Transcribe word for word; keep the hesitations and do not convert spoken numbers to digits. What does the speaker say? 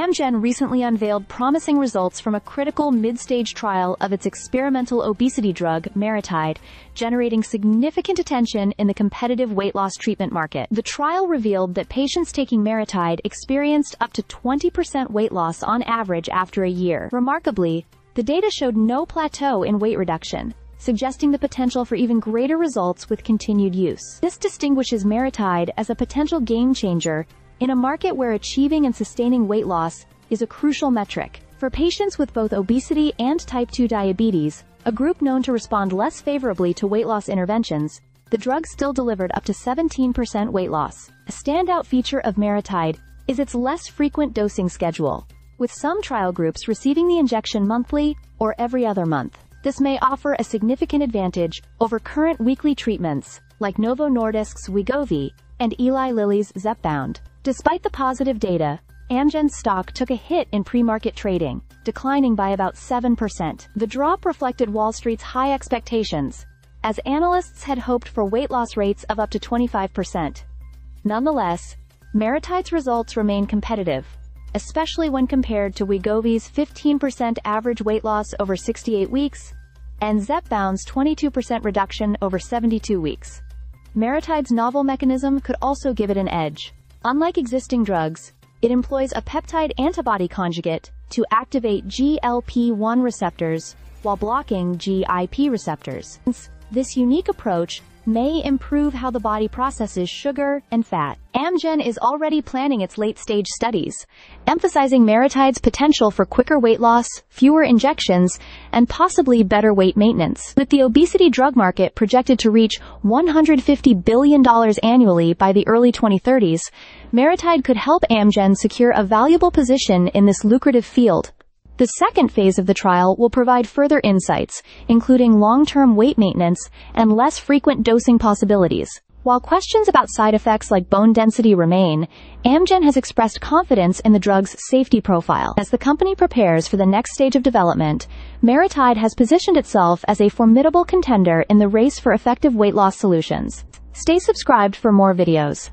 Amgen recently unveiled promising results from a critical mid-stage trial of its experimental obesity drug, MariTide, generating significant attention in the competitive weight loss treatment market. The trial revealed that patients taking MariTide experienced up to twenty percent weight loss on average after a year. Remarkably, the data showed no plateau in weight reduction, suggesting the potential for even greater results with continued use. This distinguishes MariTide as a potential game-changer in a market where achieving and sustaining weight loss is a crucial metric. For patients with both obesity and type two diabetes, a group known to respond less favorably to weight loss interventions, the drug still delivered up to seventeen percent weight loss. A standout feature of MariTide is its less frequent dosing schedule, with some trial groups receiving the injection monthly or every other month. This may offer a significant advantage over current weekly treatments, like Novo Nordisk's Wegovy and Eli Lilly's ZepBound. Despite the positive data, Amgen's stock took a hit in pre-market trading, declining by about seven percent. The drop reflected Wall Street's high expectations, as analysts had hoped for weight loss rates of up to twenty-five percent. Nonetheless, MariTide's results remain competitive, especially when compared to Wegovy's fifteen percent average weight loss over sixty-eight weeks and ZepBound's twenty-two percent reduction over seventy-two weeks. MariTide's novel mechanism could also give it an edge. Unlike existing drugs, it employs a peptide antibody conjugate to activate G L P one receptors while blocking G I P receptors. This unique approach may improve how the body processes sugar and fat. Amgen is already planning its late-stage studies, emphasizing MariTide's potential for quicker weight loss, fewer injections, and possibly better weight maintenance. With the obesity drug market projected to reach one hundred fifty billion dollars annually by the early twenty thirties, MariTide could help Amgen secure a valuable position in this lucrative field. The second phase of the trial will provide further insights, including long-term weight maintenance and less frequent dosing possibilities. While questions about side effects like bone density remain, Amgen has expressed confidence in the drug's safety profile. As the company prepares for the next stage of development, MariTide has positioned itself as a formidable contender in the race for effective weight loss solutions. Stay subscribed for more videos.